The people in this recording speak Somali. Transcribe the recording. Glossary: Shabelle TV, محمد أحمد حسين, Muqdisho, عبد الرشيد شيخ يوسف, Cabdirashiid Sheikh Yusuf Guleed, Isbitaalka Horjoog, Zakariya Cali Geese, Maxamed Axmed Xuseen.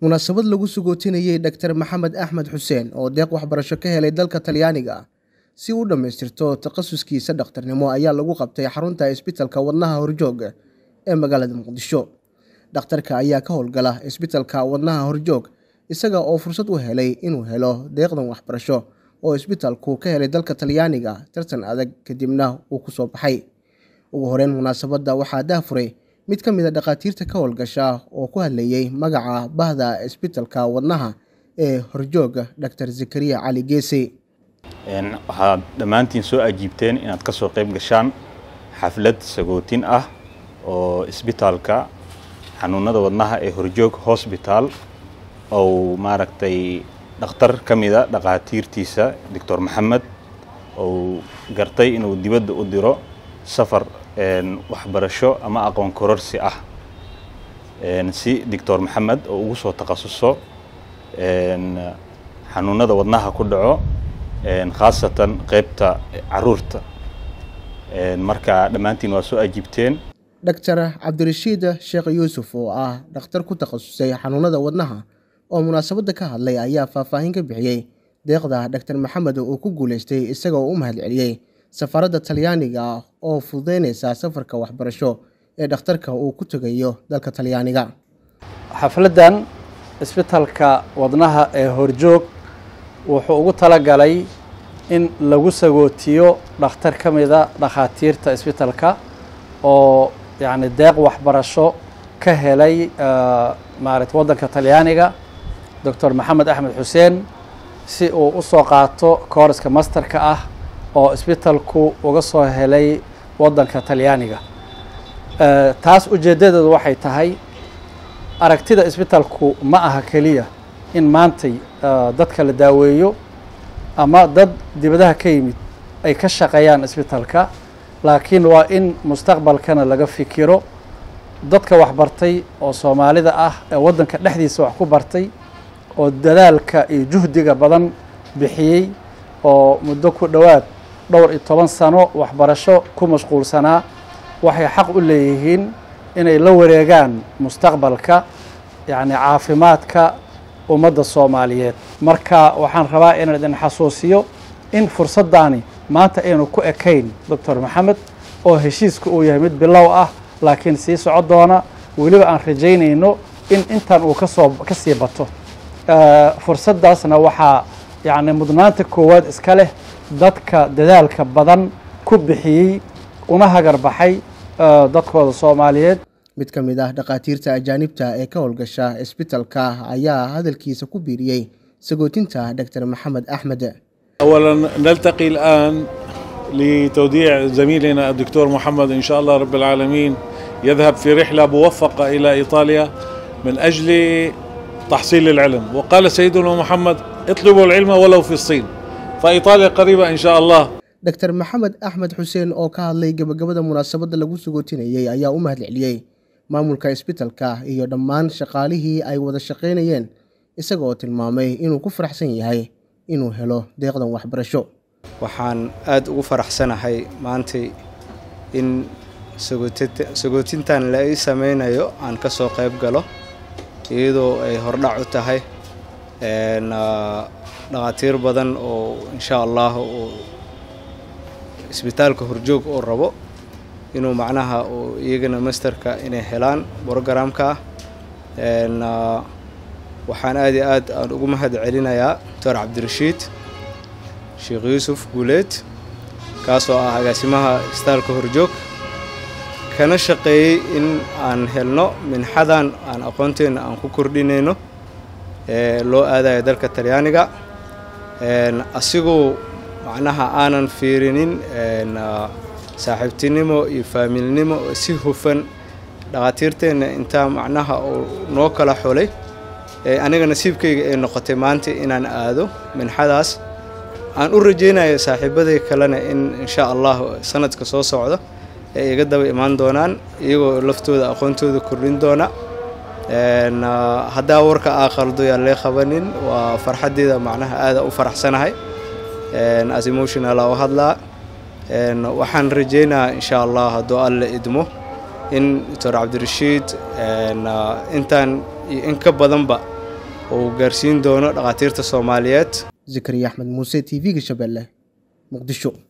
munaasabad lagu sugootinayay Dr. Maxamed Axmed Xuseen oo deeq waxbarasho ka helay dalka Talyaaniga si uu dhamaystirto takhasuskiisa dhakhtarnimo ayaa lagu qabtay xarunta isbitaalka wadnaha Horjoog ee magaalada Muqdisho. Dhakhtarka ayaa ka howlgala isbitaalka wadnaha Horjoog isaga oo fursad u helay inuu helo deeqdan waxbarasho oo isbitaalku ka helay dalka Talyaaniga tartan adag kadibna uu ku soo baxay. Ugu horeen munaasabada waxaa daafuray mid ka mid ah dhaqaatiirta ka howlgasha oo ku hadlayay magaca bahda isbitaalka wadnaha ee Horjoog Dr. Zakariya Cali Geese. waxaad dhammaantiin soo ajiibteen inaad ka soo qayb gashaan xaflad sagootin ah oo isbitaalka xanuunada wadnaha ee Horjoog Hospital oo maaragtay dhakhtar kamida dhaqaatiirtiisa Dr. Maxamed oo gartay inuu dibadda u diro سفر وحبرشو أما أقون كورسي نسي دكتور محمد ووسو تخصصه حنونا دا ودناها كدعو خاصة قيبتا عرورتا مركا دمانتين واسو أجيبتين دكتور عبد الرشيد شيخ يوسف دكتور كو تخصصي حنونا دا ودناها ومناسبة دكاها اللي أيا فافاهين كبحيي ديقدا دكتور محمد وكو قوليستي إساقو أمها العليي سفارة التاليانية أو فضينيسا سفرك وحبرشو إيه دخترك أو كتغيو دالك التاليانية حفلدان اسبتالك وضناها هورجوك وحقوق تلقالي إن لغوسا غوتيو دخترك ميدا دخاتير تا اسبتالك أو يعني داق وحبرشو كهلي مارت ودالك التاليانية دكتور محمد أحمد حسين سي أو أسوقاتو كورسك ماسترك oo isbitaalku uga soo helay wadanka Talyaaniga taas ujeedadeedu waxay tahay aragtida isbitaalku ma aha kaliya in maantay dadka la daaweeyo ama dad dibadaha ka yimid ay ka shaqeeyaan isbitaalka laakiin waa in mustaqbalkana laga fikiro dadka wax bartay oo Soomaalida ah ee wadanka dhexdiisa wax ku bartay oo dadaalka iyo juhdiga badan bixiyay oo muddo ku dhawaad دور 12 سنة وحبرشو كمشغول سنة وحي حق ليهين إن لو ريجان مستقبلك يعني عافماتك ومدى الصوماليات مركا وحن ربا إن لدن حسوسيو إن فرصة داني ما تأينو كأكين دكتور محمد أو هشيسك أو يهمد بالله لكن سيسو عدوانا ولو أن رجيني إنو إن إنتان وكسو كسيبتو فرصة داسنا وحا يعني مدنانتك كواد إسكاله dadka dadaalka badan ku bixiyay una hagar baxay dadkooda Soomaaliyeed mid kamid ah dhaqaatiirta ajaanibta ee ka howlgasha isbitaalka ayaa hadalkiisa ku biiriyay sagootinta Dr. Maxamed Axmed أولا نلتقي الآن لتوديع زميلنا الدكتور محمد إن شاء الله رب العالمين يذهب في رحلة موفقة إلى إيطاليا من أجل تحصيل العلم وقال سيدنا محمد اطلبوا العلم ولو في الصين فإيطاليا قريبة إن شاء الله. دكتور محمد أحمد حسين أو كهالي جبجبدا مناسبة لجوز جوتين يا أمه العليي مامور كإسبيتال كه إيو دمان شقاله أي وذا شقينيين إسقاط المامي إنه كفر حسين يهاي إنه هلا دقدا وحبرشو. وحن أد كفر حسنا هاي مانتي إن سجوتين تان لاي سمينا يو عن كسوق يبجله يدو أي هرلعو تهاي إن dhaqaatiir badan oo insha Allah oo isbitaalka Horjoog oo rabo inuu macnaha oo iyagana masterka inay helaan programka in waxaan aad aan ugu mahad celinayaa Dr. Cabdirashiid Sheikh Yusuf Guleed kaasoo ah agaasimaha isbitaalka Horjoog kana shaqeeyay in aan helno min hadan aan aqoonteena aan ku kordhinayno loo aadayo dalka Talyaaniga asigu macnaha aanan fiirinin saaxiibtinimo iyo faamilnimo si hufan dhaqaatiirteena inta macnaha oo noo kala xulay aniga nasiibkayga ay noqotay maanta inaan aado minxadaas aan u rajeynayo saaxiibaday kalena in insha Allah sanadka soo socda ay iga daba iman doonaan iyagoo laftooda aqoontooda kordhin doona هذا ورك آخر دويا اللي خبرنين وفرحت ده معناها هذا وفرح سنة هاي أزيموشن على واحد لا وحن رجينا إن شاء الله هذا اللي إدمه إن ترى عبد الرشيد إن إنتان إنك بذنبه وقارسين دونا دقاتير تصوماليات. زكريا أحمد موسى تي في قشبالة مقدشو.